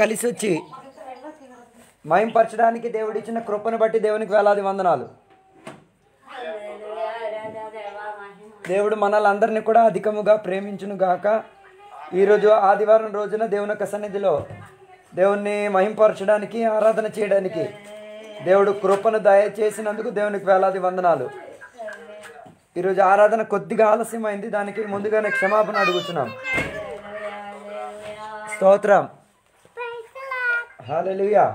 कल मयंपरचा की देवड़ी कृपन बटी देवुनि की वेलादी वंदनालु। దేవుడు మనలందర్ని కూడా అధికముగా ప్రేమించును గాక। ఈ రోజు ఆదివారం రోజున దేవుని సన్నిధిలో దేవుణ్ణి మహింపరచడానికి ఆరాధన చేయడానికి దేవుడు కృపను దయచేసినందుకు దేవునికి వేలాది వందనాలు। ఈ రోజు ఆరాధన కొద్దిగా ఆలస్యమైంది, దానికి ముందుగానే క్షమాపణ అడుగుతున్నాం। స్తోత్రం, హల్లెలూయా।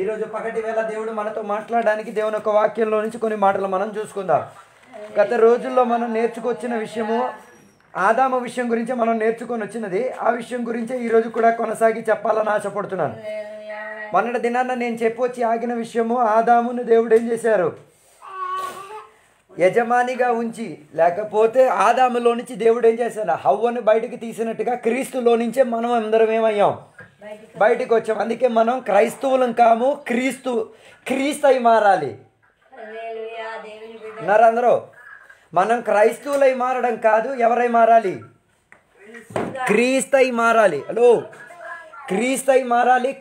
ఈ రోజు పగటి వేళ దేవుడు మనతో మాట్లాడడానికి దేవుని యొక్క వాక్యంలో నుంచి కొన్ని మాటలు మనం చూసుకుందాం। గత రోజుల్లో మనం నేర్చుకొచ్చిన విషయము ఆదాము విషయం గురించి మనం నేర్చుకొని వచ్చినది, ఆ విషయం గురించి ఈరోజు కూడా కొనసాగి చెప్పాలని ఆశపడుతున్నాను। మొన్నటి దినాన నేను చెప్పొచ్చి ఆగిన విషయము, ఆదామును దేవుడు ఏం చేశారు? యజమానిగా ఉంచి, లేకపోతే ఆదాములో నుంచి దేవుడు ఏం చేశారు? హవ్వను బయటికి తీసినట్టుగా క్రీస్తులో నుంచే మనం అందరం ఏమయ్యాం? బయటికి వచ్చాం। అందుకే మనం క్రైస్తవులం కాము, క్రీస్తై మారాలి। అందరూ మనం క్రైస్తవులై మారడం కాదు, ఎవరై మారాలి? క్రీస్తై మారాలి। హలో, క్రీస్తై మారాలి।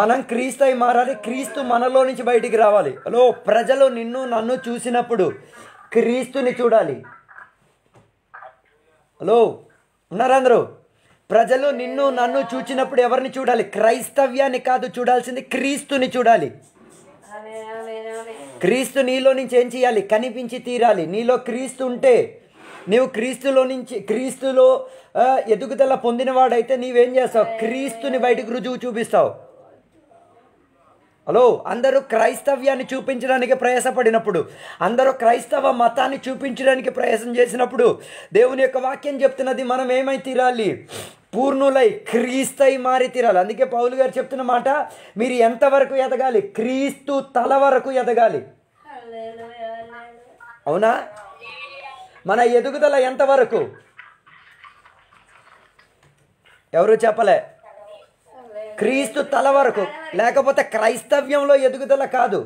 మనం క్రీస్తై మారాలి, క్రీస్తు మనలో నుంచి బయటికి రావాలి। హలో, ప్రజలు నిన్ను నన్ను చూసినప్పుడు క్రీస్తుని చూడాలి। హలో, ఉన్నారా అందరూ? ప్రజలు నిన్ను నన్ను చూచినప్పుడు ఎవరిని చూడాలి? క్రైస్తవ్యాన్ని కాదు చూడాల్సింది, క్రీస్తుని చూడాలి। క్రీస్తు నీలో నుంచి ఏం చేయాలి? కనిపించి తీరాలి। నీలో క్రీస్తు ఉంటే, నీవు క్రీస్తులో నుంచి క్రీస్తులో ఎదుగుదల పొందినవాడైతే నీవేం చేస్తావు? క్రీస్తుని బయటకు రుజువు చూపిస్తావు। హలో, అందరూ క్రైస్తవ్యాన్ని చూపించడానికి ప్రయాసపడినప్పుడు, అందరూ క్రైస్తవ మతాన్ని చూపించడానికి ప్రయాసం చేసినప్పుడు దేవుని యొక్క వాక్యం చెప్తున్నది, మనం ఏమై తీరాలి? పూర్ణులై క్రీస్తై మారి తీరాలి। అందుకే పౌలు గారు చెప్తున్న మాట, మీరు ఎంతవరకు ఎదగాలి? క్రీస్తు తల వరకు ఎదగాలి। అవునా? మన ఎదుగుదల ఎంతవరకు? ఎవరు చెప్పలే? క్రీస్తు తల వరకు, లేకపోతే క్రైస్తవ్యంలో ఎదుగుదల కాదు,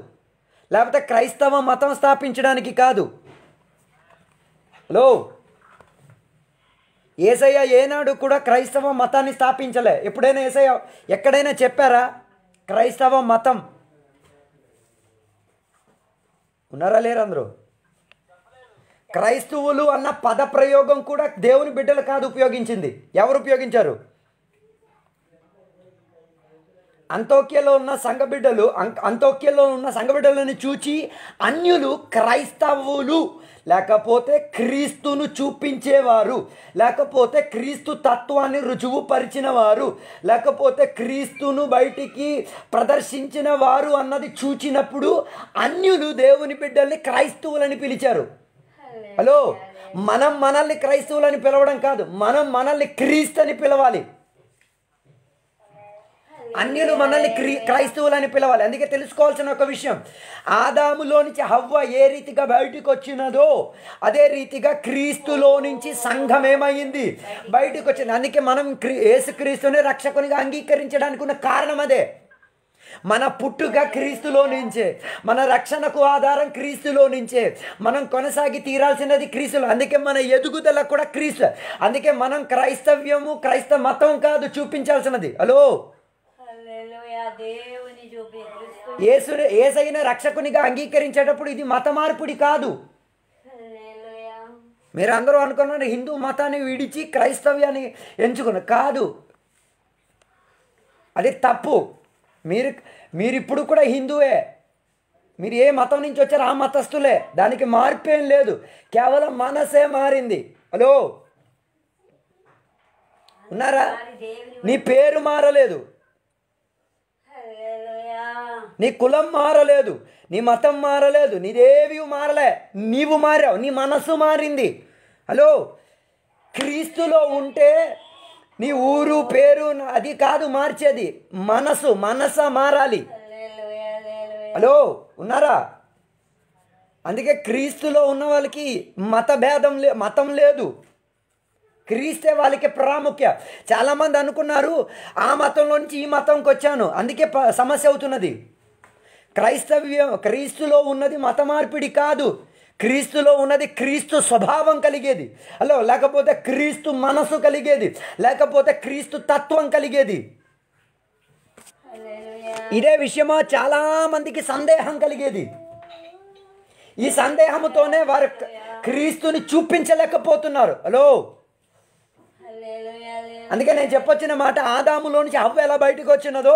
లేకపోతే క్రైస్తవ మతం స్థాపించడానికి కాదు। హలో, యేసయ్య ఏనాడు కూడా క్రైస్తవ మతాన్ని స్థాపించలే। ఎప్పుడైనా యేసయ్య ఎక్కడైనా చెప్పారా క్రైస్తవ మతం? ఉన్నారా లేరు అందరూ? క్రైస్తవులు అన్న పదప్రయోగం కూడా దేవుని బిడ్డలు కాదు ఉపయోగించింది, ఎవరు ఉపయోగించారు? అంతోక్యలో ఉన్న సంఘ బిడ్డలను చూచి అన్యులు క్రైస్తవులు, లేకపోతే క్రీస్తును చూపించేవారు, లేకపోతే క్రీస్తు తత్వాన్ని రుజువు పరిచిన వారు, లేకపోతే క్రీస్తును బయటికి ప్రదర్శించిన వారు అన్నది చూచినప్పుడు అన్యులు దేవుని బిడ్డల్ని క్రైస్తవులని పిలిచారు। హలో, మనం మనల్ని క్రైస్తవులని పిలవడం కాదు, మనం మనల్ని క్రీస్తుని పిలవాలి। అన్యులు మనల్ని క్రైస్తవులని పిలవాలి। అందుకే తెలుసుకోవాల్సిన ఒక విషయం, ఆదాములో నుంచి హవ్వ ఏ రీతిగా బయటకు వచ్చినదో అదే రీతిగా క్రీస్తులో నుంచి సంఘం ఏమైంది? బయటకు వచ్చింది। అందుకే మనం యేసుక్రీస్తుని రక్షకునిగా అంగీకరించడానికి ఉన్న కారణం అదే। మన పుట్టుక క్రీస్తులో నుంచే, మన రక్షణకు ఆధారం క్రీస్తులో నుంచే, మనం కొనసాగి తీరాల్సినది క్రీస్తులో। అందుకే మన ఎదుగుదల కూడా క్రీస్తు। అందుకే మనం క్రైస్తవ్యము క్రైస్తవ మతం కాదు చూపించాల్సినది। హలో, యేసయ్యను రక్షకునిగా అంగీకరించేటప్పుడు ఇది మత మార్పిడి కాదు। మీరు అందరూ అనుకున్నారు హిందూ మతాన్ని విడిచి క్రైస్తవ్యాన్ని ఎంచుకున్నారు, కాదు, అది తప్పు। మీరు ఇప్పుడు కూడా హిందువే, మీరు ఏ మతం నుంచి వచ్చారు ఆ మతస్థులే, దానికి మార్పేం లేదు, కేవలం మనసే మారింది। హలో, ఉన్నారా? నీ పేరు మారలేదు, నీ కులం మారలేదు, నీ మతం మారలేదు, నీదేవి మారలే, నీవు మారావు, నీ మనసు మారింది। హలో, క్రీస్తులో ఉంటే నీ ఊరు పేరు అది కాదు మార్చేది, మనస మారాలి। హలో, ఉన్నారా? అందుకే క్రీస్తులో ఉన్న వాళ్ళకి మతం లేదు, క్రీస్తే వాళ్ళకి ప్రాముఖ్యత। చాలామంది అనుకున్నారు ఆ మతంలో నుంచి ఈ మతంకి వచ్చాను, అందుకే సమస్య అవుతున్నది। క్రీస్తులో ఉన్నది మత మార్పిడి కాదు, క్రీస్తులో ఉన్నది క్రీస్తు స్వభావం కలిగేది, అలా లేకపోతే క్రీస్తు మనసు కలిగేది, లేకపోతే క్రీస్తు తత్వం కలిగేది. ఇదే విషయమా చాలా మందికి సందేహం కలిగేది. ఈ సందేహంతోనే వారు క్రీస్తుని చూపించలేకపోతున్నారు. హలో, అందుకే నేను చెప్పొచ్చిన మాట, ఆదాములో నుంచి హవ్వ ఎలా బయటకు వచ్చినదో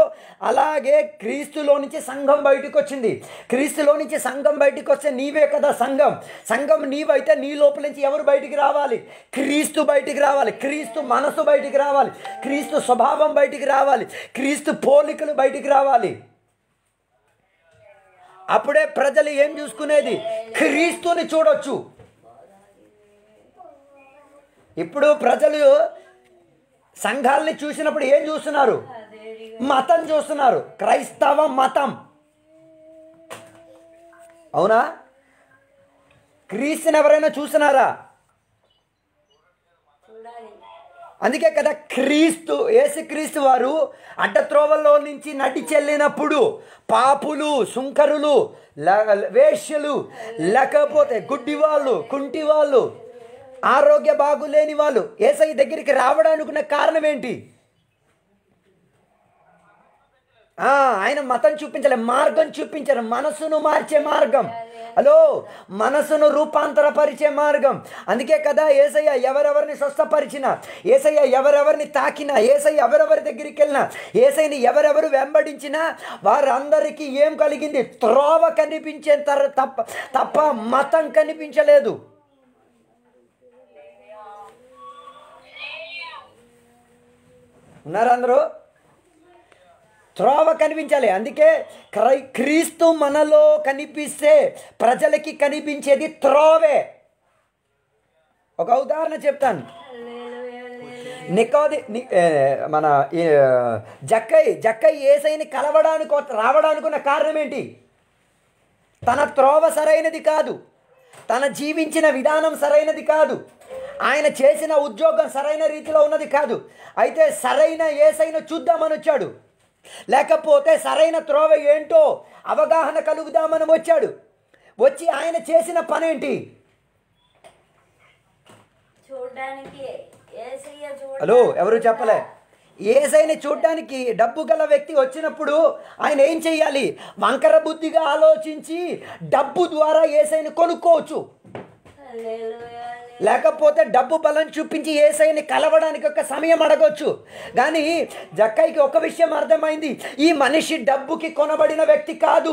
అలాగే క్రీస్తులో నుంచి సంఘం బయటకు వచ్చింది. క్రీస్తులో నుంచి సంఘం బయటకు వస్తే నీవే కదా సంఘం. సంఘం నీవైతే నీ లోపల నుంచి ఎవరు బయటికి రావాలి? క్రీస్తు బయటికి రావాలి, క్రీస్తు మనసు బయటికి రావాలి, క్రీస్తు స్వభావం బయటికి రావాలి, క్రీస్తు పోలికలు బయటికి రావాలి. అప్పుడే ప్రజలు ఏం చూసుకునేది? క్రీస్తుని చూడొచ్చు. ఇప్పుడు ప్రజలు సంఘాలని చూసినప్పుడు ఏం చూస్తున్నారు? మతం చూస్తున్నారు, క్రైస్తవ మతం. అవునా? క్రీస్తుని ఎవరైనా చూసినారా? అందుకే కదా క్రీస్తు యేసుక్రీస్తు వారు అడ్డత్రోవల్లో నుంచి నటి చెల్లినప్పుడు పాపులు, సుంకరులు, వేశ్యలు, లేకపోతే గుడ్డివాళ్ళు, కుంటివాళ్ళు, ఆరోగ్య బాగులేని వాళ్ళు యేసయ్య దగ్గరికి రావడానికి కారణం ఏంటి? ఆయన మతం చూపించలే, మార్గం చూపించారు. మనసును మార్చే మార్గం, హలో, మనసును రూపాంతరపరిచే మార్గం. అందుకే కదా యేసయ్య ఎవరెవరిని స్వస్థపరిచినా, యేసయ్య ఎవరెవరిని తాకినా, యేసయ్య ఎవరెవరి దగ్గరికి వెళ్ళినా, యేసయ్యని ఎవరెవరు వెంబడించినా వారందరికీ ఏం కలిగింది? త్రోవ కనిపించే తప్ప మతం కనిపించలేదు. ఉన్నారు అందరూ? త్రోవ కనిపించాలి. అందుకే క్రీస్తు మనలో కనిపిస్తే ప్రజలకి కనిపించేది త్రోవే. ఒక ఉదాహరణ చెప్తాను. మన జక్కయ్య యేసయ్యని కలవడానికి రావడానికి ఉన్న కారణం ఏంటి? తన త్రోవ సరైనది కాదు, తన జీవించిన విధానం సరైనది కాదు, ఆయన చేసిన ఉద్యోగం సరైన రీతిలో ఉన్నది కాదు. అయితే సరైన యేసయ్యను చూద్దామని వచ్చాడు, లేకపోతే సరైన త్రోవ ఏంటో అవగాహన కలుగుదామని వచ్చాడు. వచ్చి ఆయన చేసిన పనేంటి? హలో, ఎవరు చెప్పలే? యేసయ్యని చూడ్డానికి డబ్బు గల వ్యక్తి వచ్చినప్పుడు ఆయన ఏం చేయాలి? వంకర బుద్ధిగా ఆలోచించి డబ్బు ద్వారా యేసయ్యని కొనుక్కోవచ్చు, లేకపోతే డబ్బు బలం చూపించి యేసయ్యని కలవడానికి ఒక సమయం అడగొచ్చు. కానీ జక్కయ్యకి ఒక విషయం అర్థమైంది, ఈ మనిషి డబ్బుకి కొనబడిన వ్యక్తి కాదు,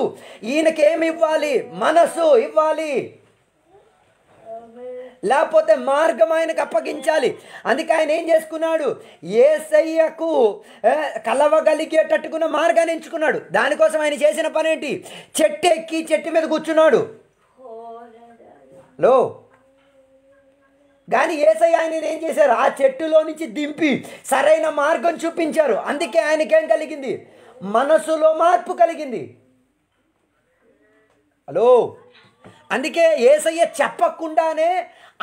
ఈయనకేమి ఇవ్వాలి? మనసు ఇవ్వాలి, లేకపోతే మార్గం ఆయనకు అప్పగించాలి. అందుకే ఆయన ఏం చేసుకున్నాడు? యేసయ్యకు కలవగలిగేటట్టుకున్న మార్గాన్ని ఎంచుకున్నాడు. దానికోసం ఆయన చేసిన పనేంటి? చెట్టు ఎక్కి చెట్టు మీద కూర్చున్నాడు. లో కానీ యేసయ్య ఆయన ఏం చేశారు? ఆ చెట్టులో నుంచి దింపి సరైన మార్గం చూపించారు. అందుకే ఆయనకేం కలిగింది? మనసులో మార్పు కలిగింది. హలో, అందుకే యేసయ్య చెప్పకుండానే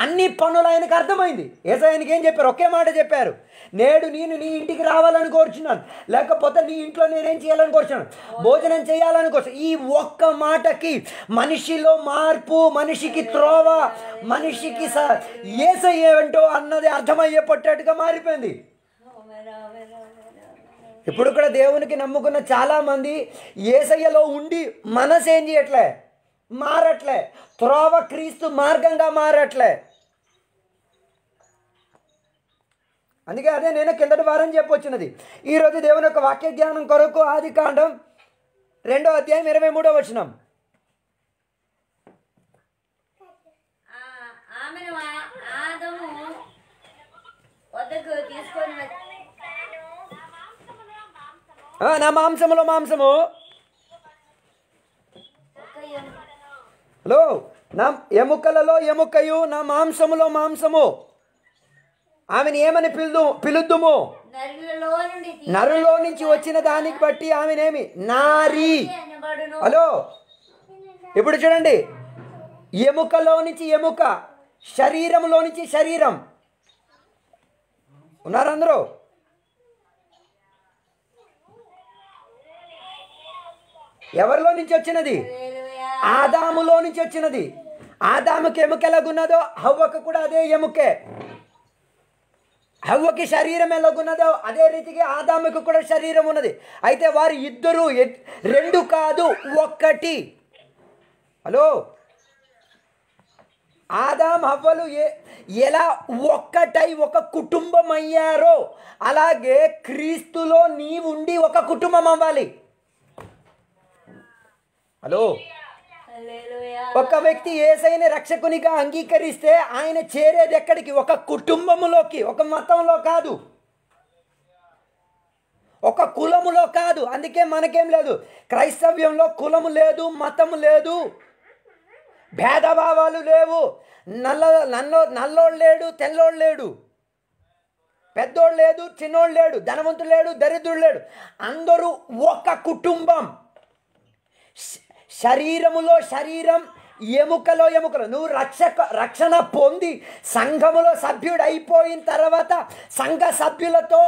అన్ని పనులు ఆయనకు అర్థమైంది. యేసయ్య ఆయనకి ఏం చెప్పారు? ఒకే మాట చెప్పారు, నేడు నేను నీ ఇంటికి రావాలని కోరుచున్నాను, లేకపోతే నీ ఇంట్లో నేనేం చేయాలని కోరుచున్నాను, భోజనం చేయాలని కోరు. ఈ ఒక్క మాటకి మనిషిలో మార్పు, మనిషికి త్రోవ, మనిషికి యేసయ్య ఏంటో అన్నది అర్థమయ్యే పట్టేట్టుగా మారిపోయింది. ఇప్పుడు కూడా దేవునికి నమ్ముకున్న చాలామంది యేసయ్యలో ఉండి మనసు ఏం చేయట్లే, మారట్లే, త్రోవ క్రీస్తు మార్గంగా మారట్లే. అందుకే అదే నేను కిందటి వారం చెప్పొచ్చినది. ఈరోజు దేవుని యొక్క వాక్య జ్ఞానం కొరకు ఆదికాండం 2:23 నా మాంసములో మాంసము, హలో, నా ఎముకలలో ఎముకయు, నా మాంసములో మాంసము, ఆమెను ఏమని పిలుద్దుము? నరులో నుంచి వచ్చిన దానికి బట్టి ఆమెనేమి? నారి. హలో, ఇప్పుడు చూడండి, ఎముకలో నుంచి ఎముక, శరీరంలో నుంచి శరీరం. ఉన్నారందరూ? ఎవరిలో నుంచి వచ్చినది? ఆదాములో నుంచి వచ్చినది. ఆదాముకి ఎముక ఎలాగున్నదో హవ్వకు కూడా అదే ఎముకే. హవ్వకి శరీరం ఎలాగున్నదో అదే రీతిగా ఆదాముకు కూడా శరీరం ఉన్నది. అయితే వారు ఇద్దరు రెండు కాదు ఒకటి. హలో, ఆదాము హవ్వలు ఎలా ఒక్కటై ఒక కుటుంబం అయ్యారో అలాగే క్రీస్తులో నీవుండి ఒక కుటుంబం అవ్వాలి. హలో, ఒక వ్యక్తి యేసయ్యని రక్షకునిగా అంగీకరిస్తే ఆయన చేరేది ఎక్కడికి? ఒక కుటుంబములోకి, ఒక మతంలో కాదు, ఒక కులములో కాదు. అందుకే మనకేం లేదు, క్రైస్తవ్యంలో కులము లేదు, మతము లేదు, భేదభావాలు లేవు. నల్లోడు లేడు, తెల్లోడు లేడు, పెద్దోడు లేడు, చిన్నోడు లేడు, ధనవంతుడు లేడు, దరిద్రుడు లేడు, అందరూ ఒక కుటుంబం. శరీరములో శరీరం, ఎముకలో ఎముకలు. నువ్వు రక్షణ పొంది సంఘములో సభ్యుడు అయిపోయిన తర్వాత సంఘ సభ్యులతో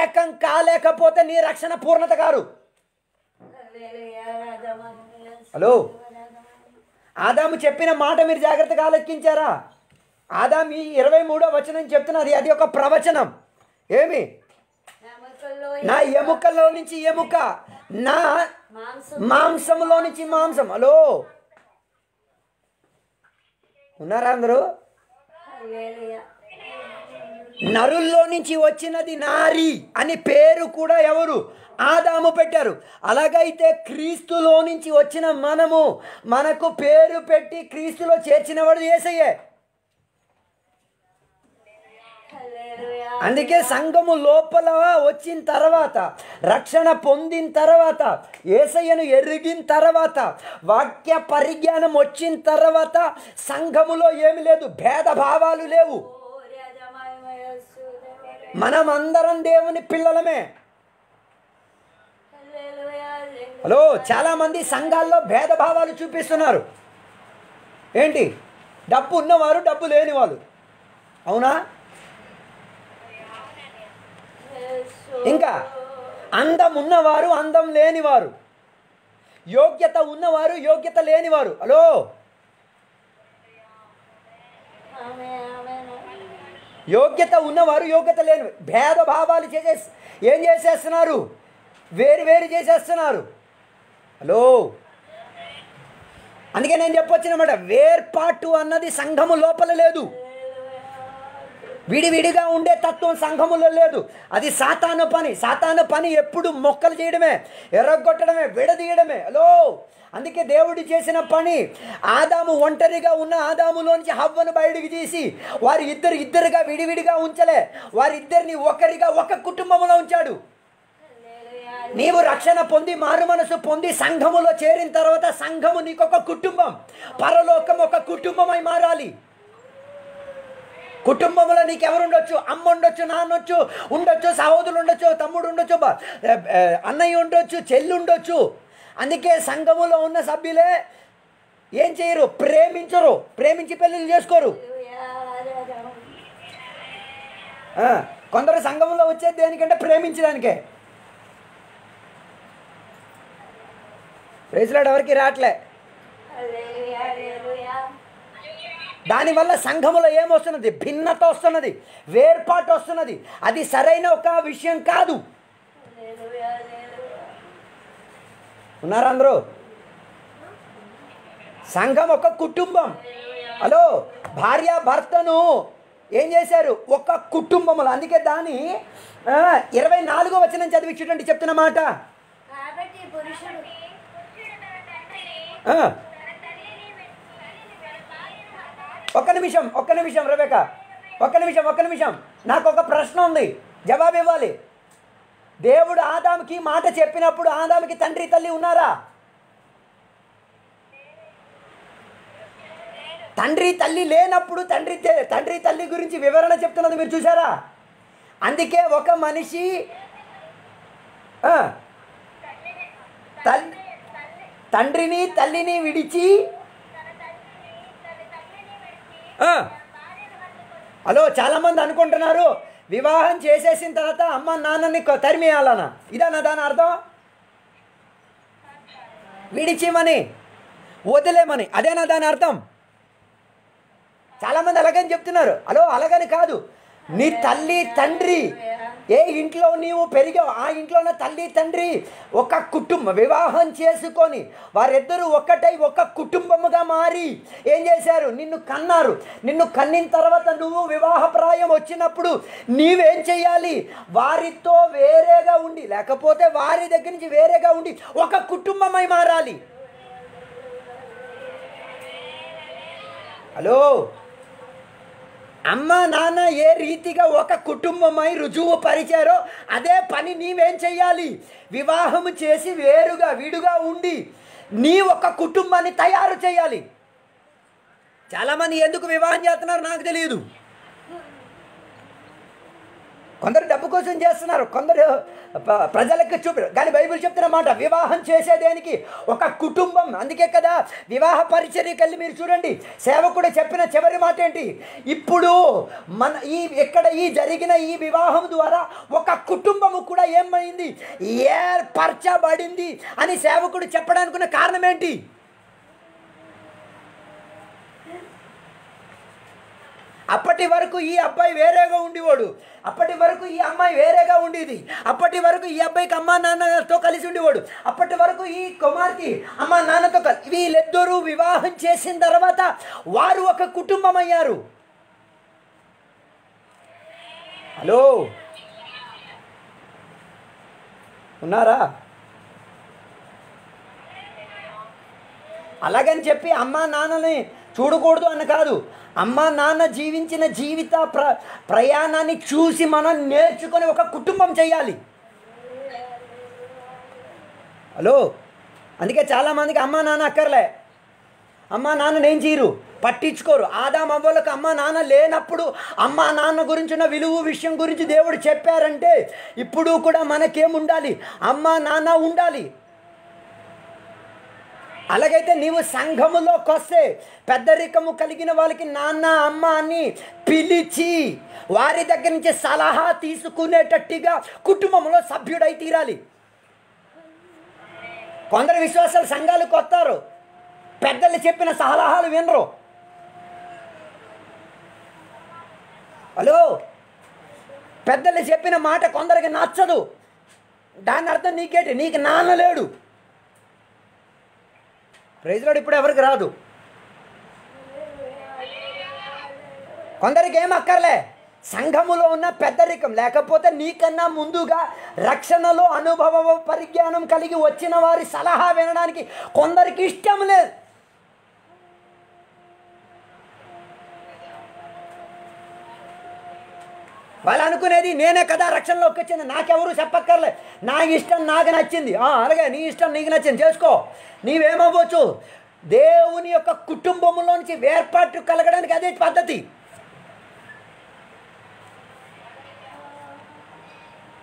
ఏకం కాలేకపోతే నీ రక్షణ పూర్ణత కాదు. హలో, ఆదాము చెప్పిన మాట మీరు జాగ్రత్తగా ఆలకించారా? ఆదాము 23వ వచనం చెప్తున్నది, అది ఒక ప్రవచనం. ఏమి? నా ఎముకలో నుంచి ఎముక, నా మాంసంలో నుంచి మాంసం. హలో, ఉన్నారా అందరూ? నరుల్లో నుంచి వచ్చినది నారి అని పేరు కూడా ఎవరు? ఆదాము పెట్టారు. అలాగైతే క్రీస్తులో నుంచి వచ్చిన మనము, మనకు పేరు పెట్టి క్రీస్తులో చేర్చినవాడు యేసయ్యే. అందుకే సంఘము లోపల వచ్చిన తర్వాత, రక్షణ పొందిన తర్వాత, యేసయ్యను ఎరిగిన తర్వాత, వాక్య పరిజ్ఞానం వచ్చిన తర్వాత సంఘములో ఏమి లేదు, భేదభావాలు లేవు. మనమందరం దేవుని పిల్లలమే. హలో, చాలామంది సంఘాల్లో భేదభావాలు చూపిస్తున్నారు. ఏంటి? డబ్బు ఉన్నవారు, డబ్బు లేని వాళ్ళు. అవునా? ఇంకా అందం ఉన్నవారు, అందం లేనివారు, యోగ్యత ఉన్నవారు, యోగ్యత లేనివారు. హలో, యోగ్యత ఉన్నవారు, యోగ్యత లేనివారు, భేదభావాలు ఏం చేసేస్తున్నారు? వేరు వేరు చేసేస్తున్నారు. హలో, అందుకే నేను చెప్పొచ్చినమాట, వేర్పాటు అన్నది సంఘము లోపల లేదు. విడివిడిగా ఉండే తత్వం సంఘములో లేదు. అది సాతాను పని. సాతాను పని ఎప్పుడు మొక్కలు చేయడమే, ఎర్రగొట్టడమే, విడదీయడమే. హలో, అందుకే దేవుడు చేసిన పని, ఆదాము ఒంటరిగా ఉన్న ఆదాములోంచి హవ్వను బయటికి తీసి వారి ఇద్దరుగా విడివిడిగా ఉంచలే, వారిద్దరిని ఒకరిగా ఒక కుటుంబంలో ఉంచాడు. నీవు రక్షణ పొంది, మారు మనసు పొంది సంఘములో చేరిన తర్వాత సంఘము నీకొక కుటుంబం, పరలోకం ఒక కుటుంబమై మారాలి. కుటుంబంలో నీకెవరు ఉండొచ్చు? అమ్మ ఉండొచ్చు, నాన్నొచ్చు ఉండొచ్చు, సహోదరులు ఉండొచ్చు, తమ్ముడు ఉండొచ్చు, అన్నయ్య ఉండొచ్చు, చెల్లి ఉండొచ్చు. అందుకే సంఘములో ఉన్న సభ్యులే ఏం చేయరు? ప్రేమించరు, ప్రేమించి పెళ్ళిళ్ళు చేసుకోరు. కొందరు సంఘంలో వచ్చేది దేనికంటే ప్రేమించడానికే. Praise Lord. ఎవరికి రావట్లే. దానివల్ల సంఘములో ఏమొస్తున్నది? భిన్నత వస్తున్నది, వేర్పాటు వస్తున్నది. అది సరైన ఒక విషయం కాదు. ఉన్నారా అందరూ? సంఘం ఒక కుటుంబం. హలో, భార్య భర్తను ఏం చేశారు? ఒక కుటుంబములు. అందుకే దాని 24వ వచనం చదివించేటండి చెప్తున్న మాట. ఒక్క నిమిషం రెబెక్క, ఒక్క నిమిషం. నాకు ఒక ప్రశ్న ఉంది, జవాబు ఇవ్వాలి. దేవుడు ఆదాముకి మాట చెప్పినప్పుడు ఆదాముకి తండ్రి తల్లి ఉన్నారా? తండ్రి తల్లి లేనప్పుడు తండ్రి తల్లి గురించి వివరణ చెప్తున్నది మీరు చూసారా? అందుకే ఒక మనిషి తండ్రిని తల్లిని విడిచి, హలో, చాలామంది అనుకుంటున్నారు వివాహం చేసేసిన తర్వాత అమ్మ నాన్నని తరిమేయాలనా? ఇదన్నా దాని అర్థం? విడిచిమని, వదిలేమని, అదేనా దాని అర్థం? చాలా మంది అలాగని చెప్తున్నారు. హలో అలాగని కాదు, నీ తల్లి తండ్రి, ఏ ఇంట్లో నీవు పెరిగావు ఆ ఇంట్లోనే తల్లి తండ్రి ఒక కుటుంబం వివాహం చేసుకొని వారిద్దరూ ఒక్కటై ఒక కుటుంబముగా మారి ఏం చేశారు, నిన్ను కన్నారు. నిన్ను కన్నిన తర్వాత నువ్వు వివాహప్రాయం వచ్చినప్పుడు నీవేం చేయాలి, వారితో వేరేగా ఉండి లేకపోతే వారి దగ్గర నుంచి వేరేగా ఉండి ఒక కుటుంబమై మారాలి. హలో, అమ్మ నాన్న ఏ రీతిగా ఒక కుటుంబమై రుజువు పరిచారో అదే పని నీవేం చెయ్యాలి, వివాహం చేసి వేరుగా విడిగా ఉండి నీ ఒక కుటుంబాన్ని తయారు చేయాలి. చాలామంది ఎందుకు వివాహం చేస్తున్నారు నాకు తెలియదు. కొందరు డబ్బు కోసం చేస్తున్నారు, కొందరు ప్రజలకు చూపరు. కానీ బైబిల్ చెప్తున్నమాట వివాహం చేసేదానికి ఒక కుటుంబం. అందుకే కదా వివాహ పరిచర్యకి వెళ్ళి మీరు చూడండి సేవకుడు చెప్పిన చివరి మాట ఏంటి, ఇప్పుడు మన ఇక్కడ జరిగిన ఈ వివాహం ద్వారా ఒక కుటుంబము కూడా ఏమైంది, ఏర్పరచబడింది అని సేవకుడు చెప్పడానికి ఉన్న కారణం ఏంటి? అప్పటి వరకు ఈ అబ్బాయి వేరేగా ఉండేవాడు, అప్పటి వరకు ఈ అమ్మాయి వేరేగా ఉండేది, అప్పటి వరకు ఈ అబ్బాయికి అమ్మ నాన్నతో కలిసి ఉండేవాడు, అప్పటి వరకు ఈ కుమార్తె అమ్మ నాన్నతో కలిసి. వీళ్ళిద్దరూ వివాహం చేసిన తర్వాత వారు ఒక కుటుంబం అయ్యారు. హలో ఉన్నారా? అలాగని చెప్పి అమ్మ నాన్నని చూడకూడదు అని కాదు, అమ్మ నాన్న జీవించిన జీవిత ప్రయాణాన్ని చూసి మనం నేర్చుకొని ఒక కుటుంబం చేయాలి. హలో, అందుకే చాలామందికి అమ్మ నాన్న అక్కర్లే, అమ్మ నాన్న నేను చేయరు, పట్టించుకోరు. ఆదాము అవ్వలకు అమ్మ నాన్న లేనప్పుడు అమ్మ నాన్న గురించి ఉన్న విలువ విషయం గురించి దేవుడు చెప్పారంటే ఇప్పుడు కూడా మనకేముండాలి, అమ్మ నాన్న ఉండాలి. అలాగైతే నీవు సంఘములోకి వస్తే పెద్దరికము కలిగిన వాళ్ళకి నాన్న అమ్మ అని పిలిచి వారి దగ్గర నుంచి సలహా తీసుకునేటట్టుగా కుటుంబంలో సభ్యుడై తీరాలి. కొందరు విశ్వాసాల సంఘాలకు వస్తారు, పెద్దలు చెప్పిన సలహాలు వినరు. హలో, పెద్దలు చెప్పిన మాట కొందరికి నచ్చదు, దాని అర్థం నీకేంటి, నీకు నాన్న లేడు. Praise Lord. ఇప్పుడు ఎవరికి రాదు, కొందరికి ఏం అక్కర్లే, సంఘములో ఉన్న పెద్దరికం లేకపోతే నీకన్నా ముందుగా రక్షణలో అనుభవ పరిజ్ఞానం కలిగి వచ్చిన వారి సలహా వినడానికి కొందరికి ఇష్టం లేదు. వాళ్ళు అనుకునేది నేనే కదా రక్షణలోకి వచ్చింది, నాకెవరు చెప్పక్కర్లే, నా ఇష్టం నాకు నచ్చింది. అలాగే నీ ఇష్టం నీకు నచ్చింది చేసుకో, నీవేమవ్వచ్చు. దేవుని యొక్క కుటుంబంలోంచి వేర్పాటు కలగడానికి అదే పద్ధతి.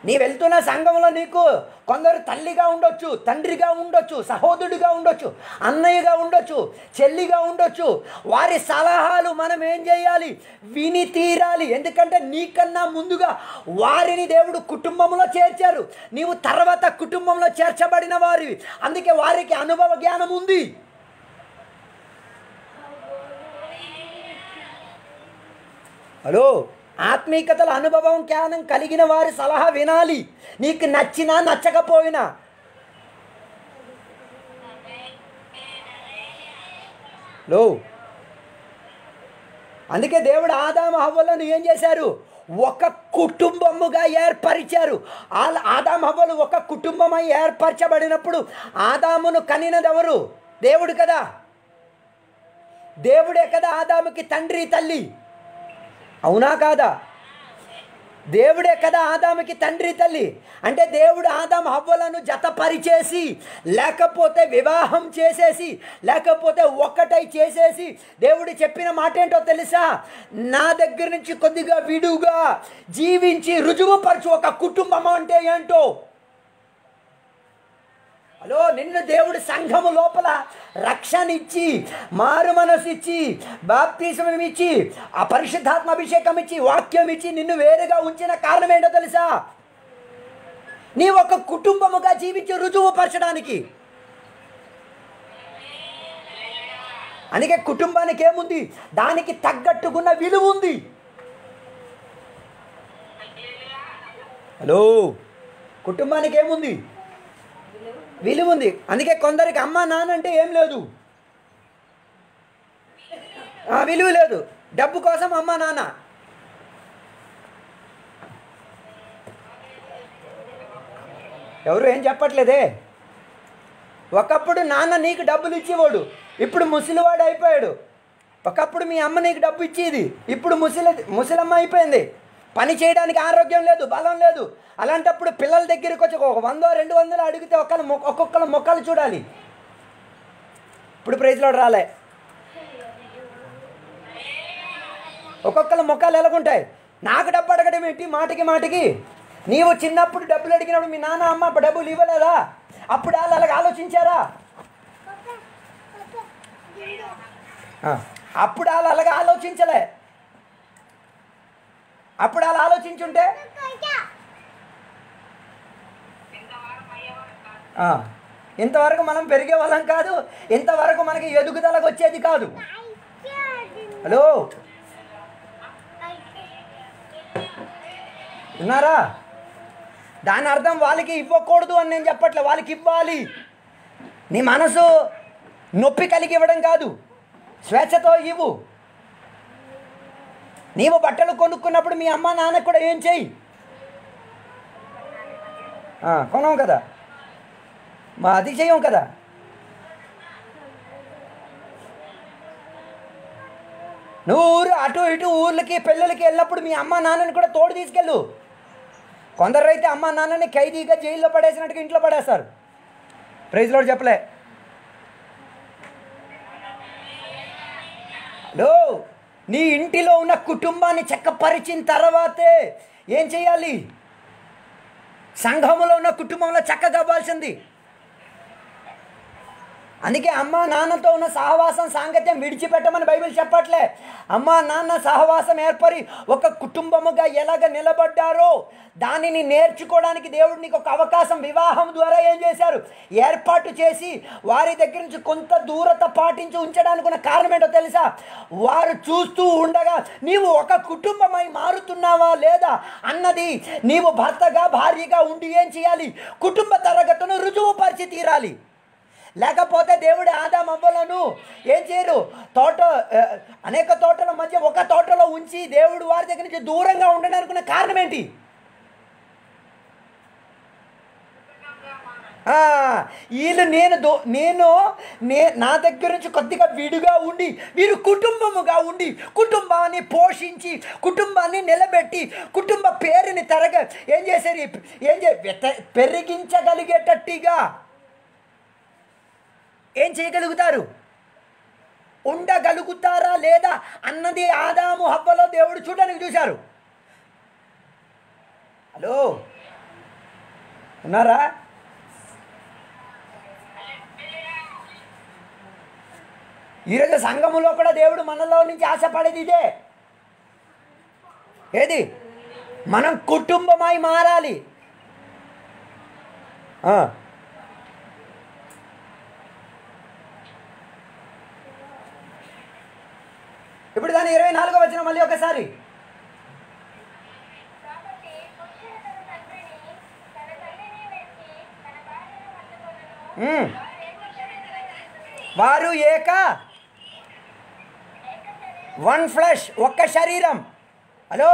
నీ వెళ్తున్న సంఘంలో నీకు కొందరు తల్లిగా ఉండొచ్చు, తండ్రిగా ఉండొచ్చు, సహోదరుడిగా ఉండొచ్చు, అన్నయ్యగా ఉండొచ్చు, చెల్లిగా ఉండొచ్చు. వారి సలహాలు మనం ఏం చేయాలి, విని తీరాలి. ఎందుకంటే నీకన్నా ముందుగా వారిని దేవుడు కుటుంబంలో చేర్చారు, నీవు తర్వాత కుటుంబంలో చేర్చబడిన వారివి. అందుకే వారికి అనుభవ జ్ఞానం ఉంది. హలో, ఆత్మీయతల అనుభవం జ్ఞానం కలిగిన వారి సలహా వినాలి, నీకు నచ్చినా నచ్చకపోయినా. లో అందుకే దేవుడు ఆదాము హవ్వలను ఏం చేశారు, ఒక కుటుంబముగా ఏర్పరిచారు. ఆదాము హవ్వలు ఒక కుటుంబమై ఏర్పరచబడినప్పుడు ఆదామును కనినదెవరు, దేవుడు కదా, దేవుడే కదా ఆదాముకి తండ్రి తల్లి. అవునా కాదా? దేవుడే కదా ఆదాముకి తండ్రి తల్లి. అంటే దేవుడు ఆదాము హవ్వలను జతపరిచేసి లేకపోతే వివాహం చేసేసి లేకపోతే ఒక్కటై చేసేసి దేవుడు చెప్పిన మాట ఏంటో తెలుసా, నా దగ్గర నుంచి కొద్దిగా విడుగా జీవించి రుజువుపరచు ఒక కుటుంబం అంటే ఏంటో. హలో, నిన్ను దేవుడు సంఘము లోపల రక్షణ ఇచ్చి మారు మనసు ఇచ్చి బాప్తిసం ఇచ్చి ఆ పరిశుద్ధాత్మ అభిషేకం ఇచ్చి వాక్యం ఇచ్చి నిన్ను వేరుగా ఉంచిన కారణం ఏంటో తెలుసా, నీ ఒక కుటుంబముగా జీవించి రుజువుపరచడానికి. అందుకే కుటుంబానికి ఏముంది, దానికి తగ్గట్టుకున్న విలువ ఉంది. హలో, కుటుంబానికి ఏముంది, విలువ ఉంది. అందుకే కొందరికి అమ్మ నాన్న అంటే ఏం లేదు, ఆ విలువ లేదు. డబ్బు కోసం అమ్మ నాన్న, ఎవరు ఏం చెప్పట్లేదే. ఒకప్పుడు నాన్న నీకు డబ్బులు ఇచ్చేవాడు, ఇప్పుడు ముసలివాడు అయిపోయాడు. ఒకప్పుడు మీ అమ్మ నీకు డబ్బు ఇచ్చేది, ఇప్పుడు ముసలమ్మ అయిపోయింది. పని చేయడానికి ఆరోగ్యం లేదు, బలం లేదు. అలాంటప్పుడు పిల్లల దగ్గరికి వచ్చి 100-200 అడిగితే ఒక్కొక్కరు మొక్కలు చూడాలి. ఇప్పుడు ప్రైజ్లో రాలే, ఒక్కొక్కరు మొక్కలు ఎలాగుంటాయి. నాకు డబ్బు అడగడం ఏంటి మాటికి? నీవు చిన్నప్పుడు డబ్బులు అడిగినప్పుడు మీ నాన్న అమ్మ డబ్బులు ఇవ్వలేదా? అప్పుడు వాళ్ళు అలాగ ఆలోచించారా? అప్పుడు వాళ్ళు అలాగ ఆలోచించలే. అప్పుడు వాళ్ళు ఆలోచించుంటే ఇంతవరకు మనం పెరిగే వాళ్ళం కాదు, ఇంతవరకు మనకి ఎదుగుదలకు వచ్చేది కాదు. హలో, ఉన్నారా? దాని అర్థం వాళ్ళకి ఇవ్వకూడదు అని నేను చెప్పట్లే, వాళ్ళకి ఇవ్వాలి. నీ మనసు నొప్పి కలిగి ఇవ్వడం కాదు, స్వేచ్ఛతో ఇవ్వు. నీవు బట్టలు కొనుక్కున్నప్పుడు మీ అమ్మ నాన్నకు కూడా ఏం చెయ్యి, కొనవు కదా, మా అది చెయ్యం కదా. నువ్వు అటు ఇటు ఊర్లకి పెళ్ళిళ్ళకి వెళ్ళినప్పుడు మీ అమ్మ నాన్నని కూడా తోడు తీసుకెళ్ళు. కొందరు అయితే అమ్మ నాన్నని ఖైదీగా జైల్లో పడేసినట్టుగా ఇంట్లో పడేస్తారు. ప్రైజ్ లోడ్ చెప్పలే. హలో, నీ ఇంటిలో ఉన్న కుటుంబాన్ని చక్కపరిచిన తర్వాతే ఏం చేయాలి? సంఘములో ఉన్న కుటుంబంలో చక్కగా అవ్వాల్సింది. అందుకే అమ్మ నాన్నతో ఉన్న సహవాసం సాంగత్యం విడిచిపెట్టమని బైబిల్ చెప్పట్లే. అమ్మ నాన్న సహవాసం ఏర్పరి ఒక కుటుంబముగా ఎలాగ నిలబడ్డారో దానిని నేర్చుకోవడానికి దేవుడు నీకు ఒక అవకాశం వివాహం ద్వారా ఏం చేశారు, ఏర్పాటు చేసి వారి దగ్గర నుంచి కొంత దూరత పాటించి ఉంచడానికి ఉన్న కారణం ఏంటో తెలుసా? వారు చూస్తూ ఉండగా నీవు ఒక కుటుంబమై మారుతున్నావా లేదా అన్నది నీవు భర్తగా భార్యగా ఉండి ఏం చేయాలి, కుటుంబ తరగతును రుజువుపరిచి తీరాలి. లేకపోతే దేవుడు ఆదాము అవ్వలను ఏం చేయరు, అనేక తోటల మధ్య ఒక తోటలో ఉంచి దేవుడు వారి దగ్గర నుంచి దూరంగా ఉండడానికి ఉన్న కారణం ఏంటి? వీళ్ళు నా దగ్గర నుంచి కొద్దిగా విడిగా ఉండి వీరు కుటుంబముగా ఉండి కుటుంబాన్ని పోషించి కుటుంబాన్ని నిలబెట్టి కుటుంబ పేరుని ఏం చేశారు, పెరిగించగలిగేటట్టుగా ఏం చేయగలుగుతారు, ఉండగలుగుతారా లేదా అన్నది ఆదాము హవ్వలో దేవుడు చూడడానికి చూశారు. హలో, ఉన్నారా? ఈరోజు సంఘములో కూడా దేవుడు మనలో నుంచి ఆశపడేది ఇదే. ఏది? మనం కుటుంబమై మారాలి. ఇప్పుడు దాని 24 వచ్చిన మళ్ళీ ఒకసారి, వారు వన్ ఫ్లెష్, ఒక్క శరీరం. హలో,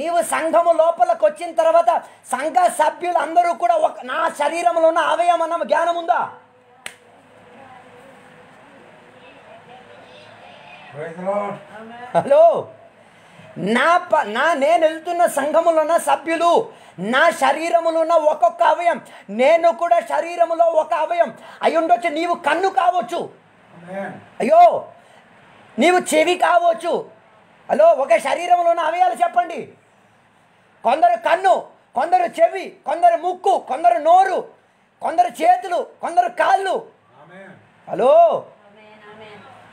నీవు సంఘము లోపలికి వచ్చిన తర్వాత సంఘ సభ్యులు అందరూ కూడా నా శరీరంలో ఉన్న అవయవం అన్న జ్ఞానం ఉందా? హలో, నేను వెళ్తున్న సంఘములో ఉన్న సభ్యులు నా శరీరములో ఉన్న ఒక్కొక్క అవయం, నేను కూడా శరీరములో ఒక అవయం అయి ఉండొచ్చు. నీవు కన్ను కావచ్చు, అయ్యో నీవు చెవి కావచ్చు. హలో, ఒక శరీరంలో ఉన్న అవయాలు చెప్పండి. కొందరు కన్ను, కొందరు చెవి, కొందరు ముక్కు, కొందరు నోరు, కొందరు చేతులు, కొందరు కాళ్ళు. హలో,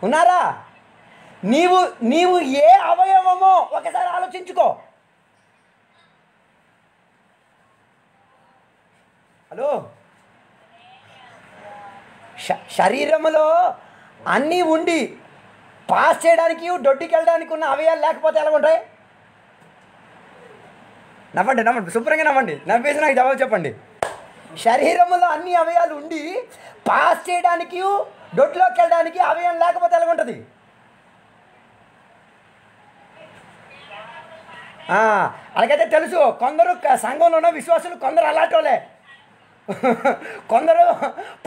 ఉన్నారా? నీవు ఏ అవయవమో ఒకసారి ఆలోచించుకో. హలో, శరీరములో అన్నీ ఉండి పాస్ చేయడానికి దొడ్డికి వెళ్ళడానికి ఉన్న అవయవాలు లేకపోతే ఎలా ఉంటాయి? నవ్వండి నవ్వండి శుభ్రంగా నవ్వండి. నవ్వేసి నాకు జవాబు చెప్పండి. శరీరంలో అన్ని అవయవాలు ఉండి పాస్ చేయడానికి దొడ్లోకి వెళ్ళడానికి అవయవం లేకపోతే ఎలా ఉంటుంది? అలాగైతే తెలుసు కొందరు సంఘంలోనో విశ్వాసులు కొందరు అలాటోలే, కొందరు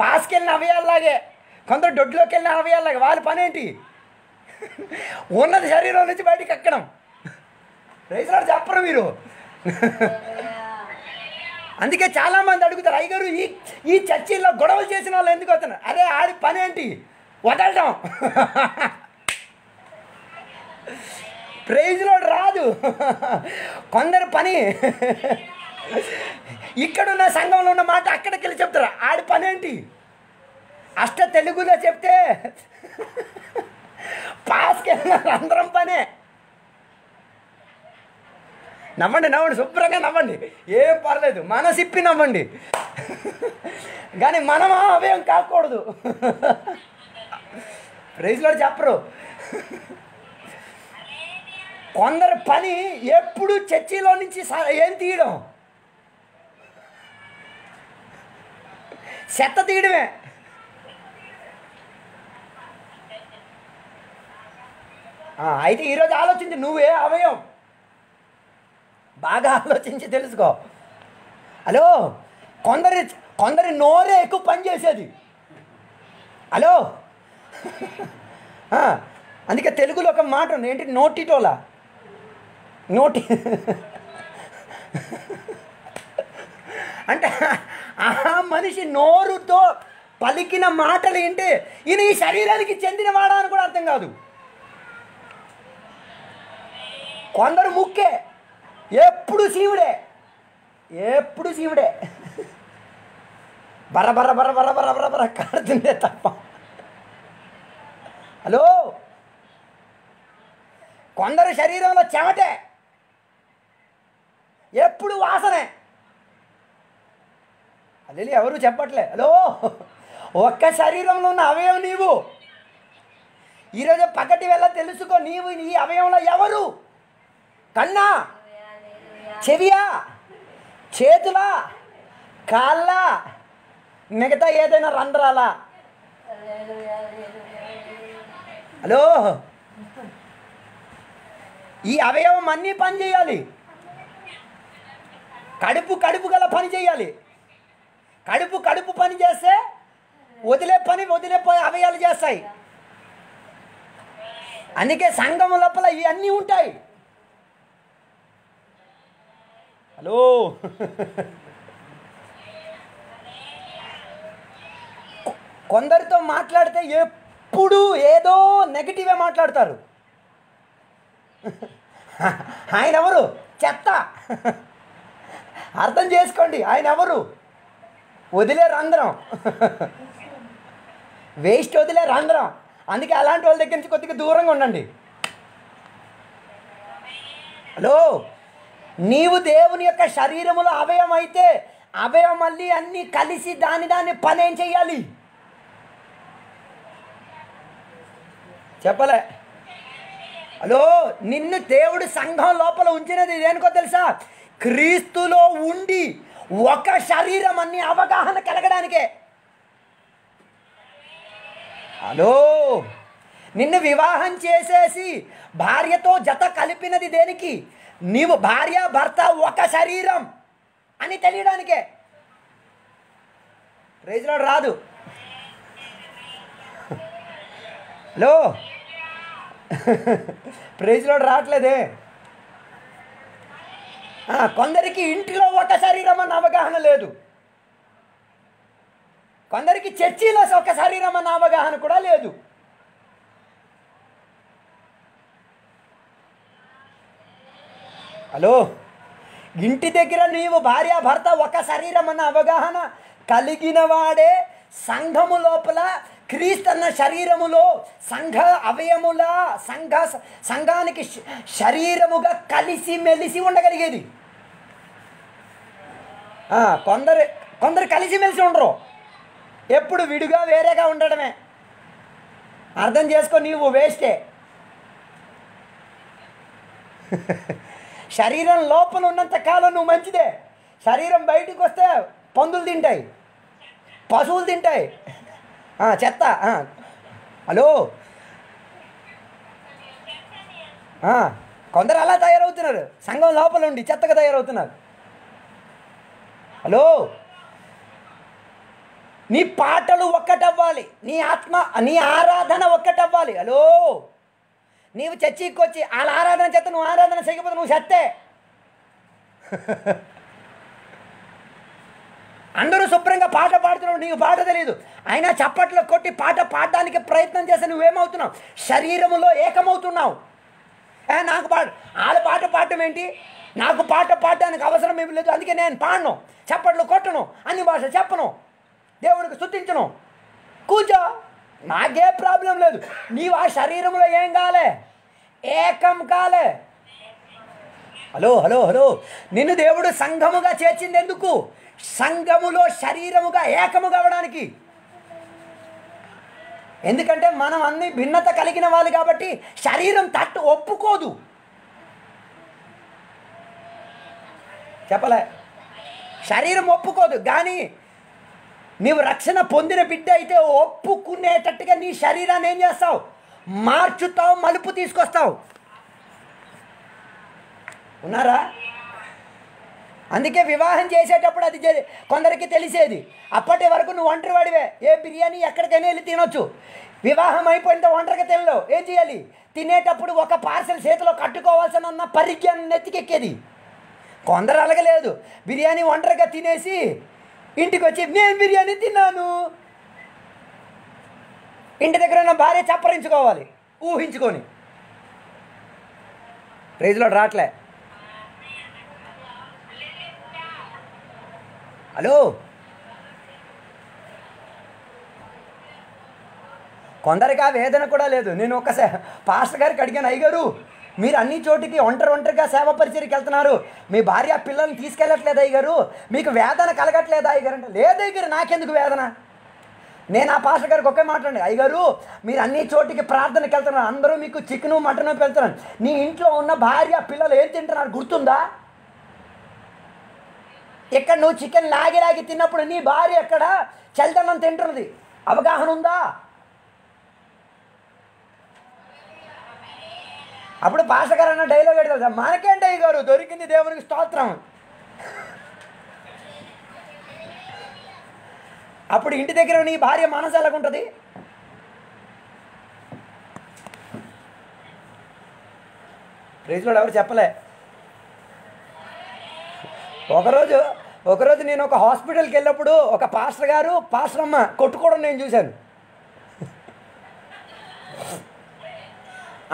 పాస్కి వెళ్ళిన అవయవాలాగే కొందరు దొడ్లోకి వెళ్ళిన అవయవాలాగే. వాళ్ళ పని ఏంటి? ఉన్నది శరీరం నుంచి బయటికి ఎక్కడం. రైతులు చెప్పరు మీరు. అందుకే చాలామంది అడుగుతారు, అయ్యగారు ఈ చర్చిల్లో గొడవలు చేసిన వాళ్ళు ఎందుకు వస్తున్నారు? అరే ఆడి పని ఏంటి? వదలడం. ప్రైజ్ లోడ్ రాదు కొందరు పని. ఇక్కడున్న సంఘంలో ఉన్న మాట అక్కడికి వెళ్ళి చెప్తారు. ఆడి పని ఏంటి? అష్ట తెలుగులో చెప్తే పాస్కి వెళ్ళినారు అందరం పనే. నవ్వండి నవ్వండి శుభ్రంగా నవ్వండి, ఏం పర్లేదు, మనసిప్పి నవ్వండి. కానీ మనం అవేం కాకూడదు. ప్రైజ్లో చెప్పరు. కొందరు పని ఎప్పుడు చర్చిలో నుంచి ఏం తీయడం, చెత్త తీయడమే. అయితే ఈరోజు ఆలోచించి నువ్వే అవయవం బాగా ఆలోచించి తెలుసుకో. హలో, కొందరి నోరే ఎక్కువ పనిచేసేది. హలో, అందుకే తెలుగులో ఒక మాట ఉంది, ఏంటి? నోటిటోలా. నోటి అంటే ఆ మనిషి నోరుతో పలికిన మాటలు ఏంటి, ఈయన ఈ శరీరానికి చెందినవాడా అని కూడా అర్థం కాదు. కొందరు ముక్కే ఎప్పుడు శివుడే, ఎప్పుడు శివుడే, బర్ర బర్ర బర్ర బర్ర బర్ర బర్ర బర్ర కాడుతుందే తప్ప. హలో, కొందరు శరీరంలో చెమటే, ఎప్పుడు వాసనే. అది ఎవరు చెప్పట్లే. హలో, ఒక్క శరీరంలో ఉన్న అవయవం నీవు. ఈరోజు పగటి వేళ తెలుసుకో, నీవు ఈ అవయవంలో ఎవరు? కన్నా, చెవియా, చేతులా, కాళ్ళ, మిగతా ఏదైనా రంధ్రాలా? హలో, ఈ అవయవం అన్నీ పని చేయాలి. కడుపు గల పని చేయాలి. కడుపు పని చేస్తే వదిలేపోయి అవయాలు చేస్తాయి. అందుకే సంఘం లోపల ఇవన్నీ ఉంటాయి. హలో, కొందరితో మాట్లాడితే ఎప్పుడు ఏదో నెగిటివే మాట్లాడతారు. ఆయన ఎవరు? చెత్త. అర్థం చేసుకోండి, ఆయన ఎవరు? వదిలే రంధ్రం, వేస్ట్ వదిలే రంధ్రం. అందుకే అలాంటి వాళ్ళ దగ్గర నుంచి కొద్దిగా దూరంగా ఉండండి. హలో, నీవు దేవుని యొక్క శరీరములో అవయవం అయితే అవయవం మళ్ళీ అన్నీ కలిసి దాని పని ఏం చేయాలి? చెప్పలే. హలో, నిన్ను దేవుడు సంఘం లోపల ఉంచినది దేనికో తెలుసా? క్రీస్తులో ఉండి ఒక శరీరం అన్ని అవగాహన కలగడానికే. హలో, నిన్ను వివాహం చేసేసి భార్యతో జత కలిపినది దేనికి? నీవు భార్య భర్త ఒక శరీరం అని తెలియడానికే. ప్రైజ్ లార్డ్ రాదు. హలో, ప్రైజ్ లార్డ్ రావట్లేదే. కొందరికి ఇంటిలో ఒక శరీరం అన్న అవగాహన లేదు. కొందరికి చర్చిలో ఒక శరీరం అన్న అవగాహన కూడా లేదు. హలో, ఇంటి దగ్గర నీవు భార్య భర్త ఒక శరీరం అన్న అవగాహన కలిగిన వాడే సంఘము లోపల క్రీస్తు అన్న శరీరములో సంఘ అవయముల సంఘానికి శరీరముగా కలిసి మెలిసి ఉండగలిగేది. కొందరు కలిసి మెలిసి ఉండరు, ఎప్పుడు విడిగా వేరేగా ఉండడమే. అర్థం చేసుకో, నీవు వేస్టే. शरीर लोपल उन्नंतकालं मंचिदे शरीर बयटिकी वस्ते पंदुलु तिंटायि पशुवुलु तिंटायि చెత్త హలో కొందరు అలా తయారవుతున్నారు సంఘం లోపల ఉండి చెత్తగా తయారవుతున్నారు హలో నీ పాటలు ఒక్కటవ్వాలి నీ ఆత్మ నీ ఆరాధన ఒక్కటవ్వాలి హలో నీవు చర్చికి వచ్చి ఆ ఆరాధన చేత నువ్వు ఆరాధన చేయకపోతే నువ్వు చెత్తే అందరూ శుభ్రంగా పాట పాడుతున్నారు నీకు పాట తెలియదు అయినా చప్పట్లు కొట్టి పాట పాడడానికి ప్రయత్నం చేసి నువ్వేమవుతున్నావు శరీరములో ఏకమవుతున్నావు నాకు పాడు వాళ్ళ పాట పాడటం ఏంటి నాకు పాట పాడడానికి అవసరం ఏమీ లేదు అందుకే నేను పాడను చప్పట్లు కొట్టను అన్ని భాష చెప్పను దేవునికి స్తుతించను కూర్చో నాకే ప్రాబ్లం లేదు నీవు ఆ శరీరంలో ఏం కాలే ఏకం కాలే హలో హలో హలో నిన్ను దేవుడు సంఘముగా చేర్చింది ఎందుకు సంఘములో శరీరముగా ఏకము కావడానికి ఎందుకంటే మనం అన్ని భిన్నత కలిగిన వాళ్ళు కాబట్టి శరీరం తట్టు ఒప్పుకోదు చెప్పలే శరీరం ఒప్పుకోదు కానీ నీవు రక్షణ పొందిన బిడ్డ అయితే ఒప్పుకునేటట్టుగా నీ శరీరాన్ని ఏం చేస్తావు మార్చుతావు మలుపు తీసుకొస్తావు ఉన్నారా అందుకే వివాహం చేసేటప్పుడు అది కొందరికి తెలిసేది అప్పటి వరకు నువ్వు ఒంటరి వాడివే ఏ బిర్యానీ ఎక్కడికైనా వెళ్ళి తినొచ్చు వివాహం అయిపోయిన ఒంటరిగా తినలో ఏం చేయాలి తినేటప్పుడు ఒక పార్సల్ చేతిలో కట్టుకోవాల్సిన పరిజ్ఞానం నెత్తికెక్కేది కొందరు అలగలేదు బిర్యానీ ఒంటరిగా తినేసి ఇంటికి వచ్చి నేను బిర్యానీ తిన్నాను ఇంటి దగ్గర ఉన్న భార్య చప్పరించుకోవాలి ఊహించుకొని ప్రైజ్లో రాట్లే హలో కొందరికి ఆ వేదన కూడా లేదు నేను ఒకసారి పాస్టర్ గారికి అడిగాను అయ్యగారు మీరు అన్ని చోటికి ఒంటరిగా సేవ పరిచర్యకి వెళ్తున్నారు మీ భార్య పిల్లల్ని తీసుకెళ్ళట్లేదు అయ్యగారు మీకు వేదన కలగట్లేదా అయ్యగారు అంటే లేదు అయ్యగారు నాకెందుకు వేదన నేను ఆ పాస్టర్ గారికి ఒకే మాట్లాడి అయ్యగారు మీరు అన్ని చోటికి ప్రార్థనకి వెళ్తున్నారు అందరూ మీకు చికెను మటను పెడుతున్నారు నీ ఇంట్లో ఉన్న భార్య పిల్లలు ఏం తింటున్నారు గుర్తుందా ఇక్కడ నువ్వు చికెన్ లాగి తిన్నప్పుడు నీ భార్య ఎక్కడ చల్దనం తింటున్నది అవగాహన ఉందా అప్పుడు పాసగారు అన్న డైలాగ్ అడిగారు మనకేంటి అయ్యగారు దొరికింది దేవునికి స్తోత్రం అప్పుడు ఇంటి దగ్గర నీ భార్య మనసు ఎలాగుంటుంది ప్రైజ్ లార్డ్ ఎవరు చెప్పలే ఒకరోజు నేను ఒక హాస్పిటల్కి వెళ్ళినప్పుడు ఒక పాస్టర్ గారు పాస్టర్ అమ్మ కొట్టుకోవడం నేను చూశాను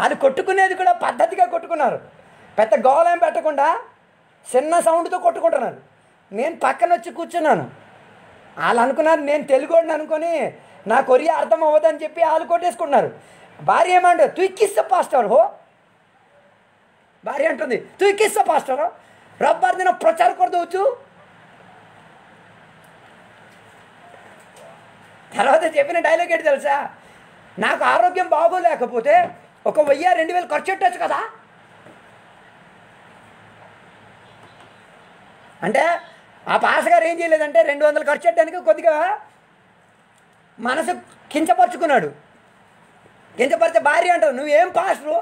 అది కొట్టుకునేది కూడా పద్ధతిగా కొట్టుకున్నారు పెద్ద గోళం పెట్టకుండా చిన్న సౌండ్తో కొట్టుకుంటున్నాను నేను పక్కన వచ్చి కూర్చున్నాను వాళ్ళు అనుకున్నారు నేను తెలుగోడిని అనుకొని నా కొరియా అర్థం అవ్వదని చెప్పి వాళ్ళు కొట్టేసుకుంటున్నారు భార్య ఏమంటారు తుక్కిస్తా పాస్టర్ హో భార్య అంటుంది తుక్కిస్తా పాస్టర్ रब्बार दिन प्रचार कर दू तरह चप्पन डैलागे तलसा నాకు ఆరోగ్యం బాగోలేకపోతే 1000-2000 ఖర్చు పెట్టచ్చు కదా అంటే ఆ పాస్టర్ ఏం చేయలేదంటే 200 ఖర్చు పెట్టడానికి కొద్దిగా మనసు కించపరుచుకున్నాడు కించపరిచే భార్య అంటావు నువ్వేం పాస్టరు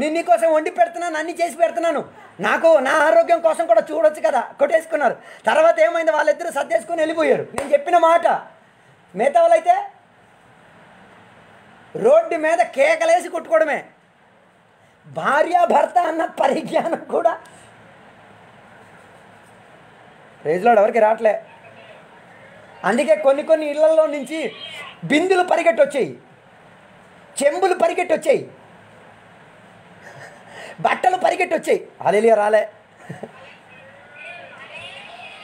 నేను నీకోసం వండి పెడుతున్నాను అన్నీ చేసి పెడుతున్నాను నాకు నా ఆరోగ్యం కోసం కూడా చూడొచ్చు కదా కొట్టేసుకున్నారు తర్వాత ఏమైంది వాళ్ళిద్దరూ సర్దేసుకుని వెళ్ళిపోయారు నేను చెప్పిన మాట మిగతా వాళ్ళైతే రోడ్డు మీద కేకలేసి కొట్టుకోవడమే భార్యాభర్త అన్న పరిజ్ఞానం కూడా ప్రైజ్ లార్డ్ ఎవరికి రావట్లే అందుకే కొన్ని ఇళ్లలో నుంచి బిందులు పరిగెట్టొచ్చాయి చెంబులు పరిగెట్టొచ్చాయి బట్టలు పరిగెట్టొచ్చాయి హల్లెలూయా రాలే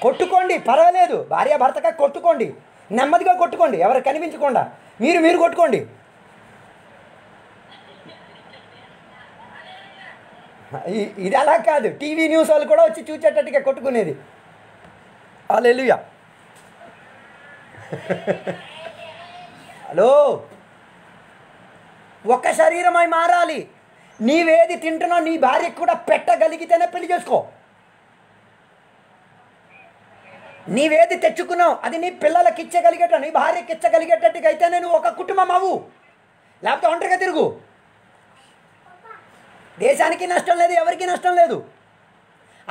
కొట్టుకోండి పర్వాలేదు భార్యాభర్తగా కొట్టుకోండి నెమ్మదిగా కొట్టుకోండి ఎవరు కనిపించకుండా మీరు కొట్టుకోండి ఇది అలా కాదు టీవీ న్యూస్ వాళ్ళు కూడా వచ్చి చూసేటట్టుగా కొట్టుకునేది హల్లెలూయా హలో ఒక శరీరమై మారాలి నీవేది తింటున్నా నీ భార్యకు కూడా పెట్టగలిగితేనే పెళ్లి చేసుకో. నీవేది తెచ్చుకున్నావు అది నీ పిల్లలకి ఇచ్చగలిగేట నీ భార్యకి ఇచ్చగలిగేటట్టుగా అయితే నేను ఒక కుటుంబం అవు, లేకపోతే ఒంటరిగా తిరుగు. దేశానికి నష్టం లేదు, ఎవరికి నష్టం లేదు.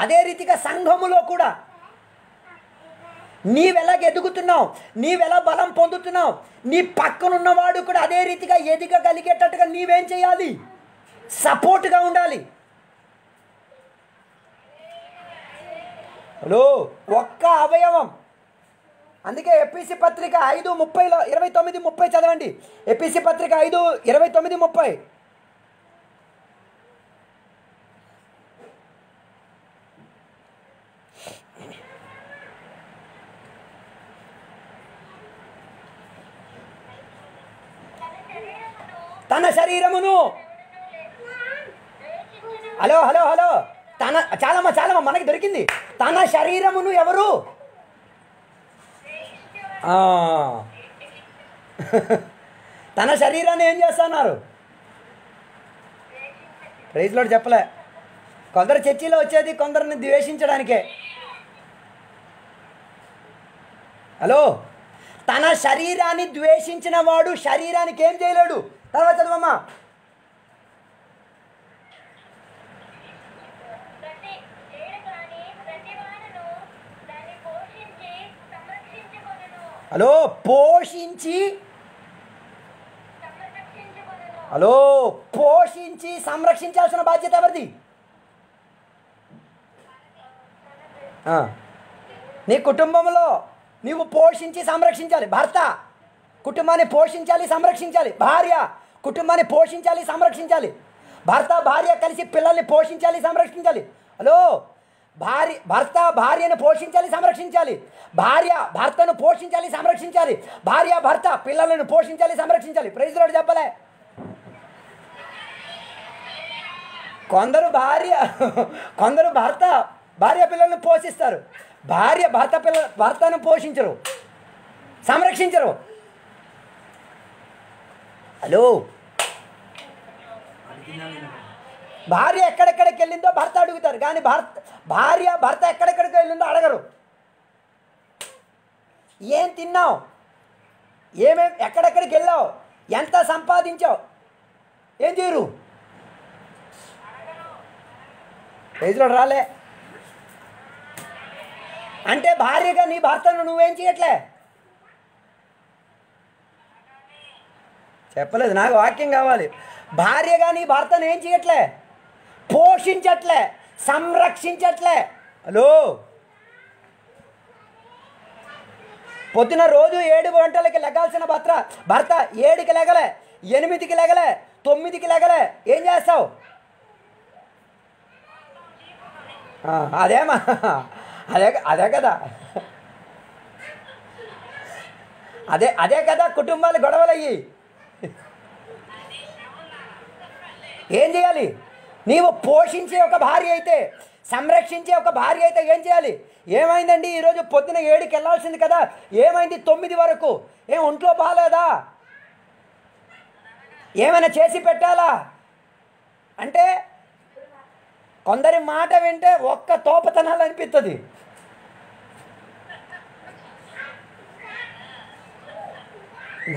అదే రీతిగా సంఘములో కూడా నీవెలా ఎదుగుతున్నావు, నీవెలా బలం పొందుతున్నావు, నీ పక్కనున్నవాడు కూడా అదే రీతిగా ఎదగగలిగేటట్టుగా నీవేం చేయాలి? సపోర్ట్గా ఉండాలి. హలో, ఒక్క అవయవం. అందుకే ఎపిసి పత్రిక 5:29-30 చదవండి. ఎపిసి పత్రిక 5:29-30. తన శరీరమును, హలో హలో హలో, తన చాలమ్మా చాలమ్మా మనకి దొరికింది. తన శరీరమును ఎవరు తన శరీరాన్ని ఏం చేస్తున్నారు? ప్రైజ్లో చెప్పలే. కొందరు చర్చిలో వచ్చేది కొందరిని ద్వేషించడానికే. హలో, తన శరీరాన్ని ద్వేషించిన వాడు శరీరానికి ఏం చేయలేడు. తర్వాత చదవమ్మా. హలో, పోషించి సంరక్షించాల్సిన బాధ్యత ఎవరిది? నీ కుటుంబంలో నీవు పోషించి సంరక్షించాలి. భర్త కుటుంబాన్ని పోషించాలి, సంరక్షించాలి. భార్య కుటుంబాన్ని పోషించాలి, సంరక్షించాలి. భర్త భార్య కలిసి పిల్లల్ని పోషించాలి, సంరక్షించాలి. హలో, భర్త భార్యను పోషించాలి, సంరక్షించాలి. భార్య భర్తను పోషించాలి, సంరక్షించాలి. భార్య భర్త పిల్లలను పోషించాలి, సంరక్షించాలి. ప్రైజ్ ది లార్డ్ చెప్పలే. కొందరు భార్య పిల్లలను పోషిస్తారు, భార్య భర్తను పోషించరు, సంరక్షించరు. హలో, భార్య ఎక్కడెక్కడికి వెళ్ళిందో భర్త అడుగుతారు, కానీ భార్య భర్త ఎక్కడెక్కడికి వెళ్ళిందో అడగరు. ఏం తిన్నావు, ఏమేమి, ఎక్కడెక్కడికి వెళ్ళావు, ఎంత సంపాదించావు, ఏం చేయరు. ఏజ్లో రాలే అంటే భార్యగా నీ భర్తను నువ్వేం చేయట్లే. చెప్పలేదు, నాకు వాక్యం కావాలి. భార్యగా నీ భర్తను ఏం చేయట్లే, పోషించట్లే, సంరక్షించట్లే. హలో, పొద్దున రోజు 7 గంటలకి లెగాల్సిన భర్త 7కి లెగలే, 8కి లెగలే, 9కి లెగలే. ఏం చేస్తావు? అదేమా అదే కదా, అదే కదా కుటుంబాలు గొడవలయ్యి. ఏం చేయాలి? నీవు పోషించే ఒక భార్య అయితే, సంరక్షించే ఒక భార్య అయితే ఏం చేయాలి? ఏమైందండి ఈరోజు పొద్దున 7కి వెళ్ళాల్సింది కదా, ఏమైంది 9 వరకు? ఏం ఒంట్లో బాగాలేదా, ఏమైనా చేసి పెట్టాలా అంటే కొందరి మాట వింటే ఒక్క తోపతనాలు అనిపిస్తుంది.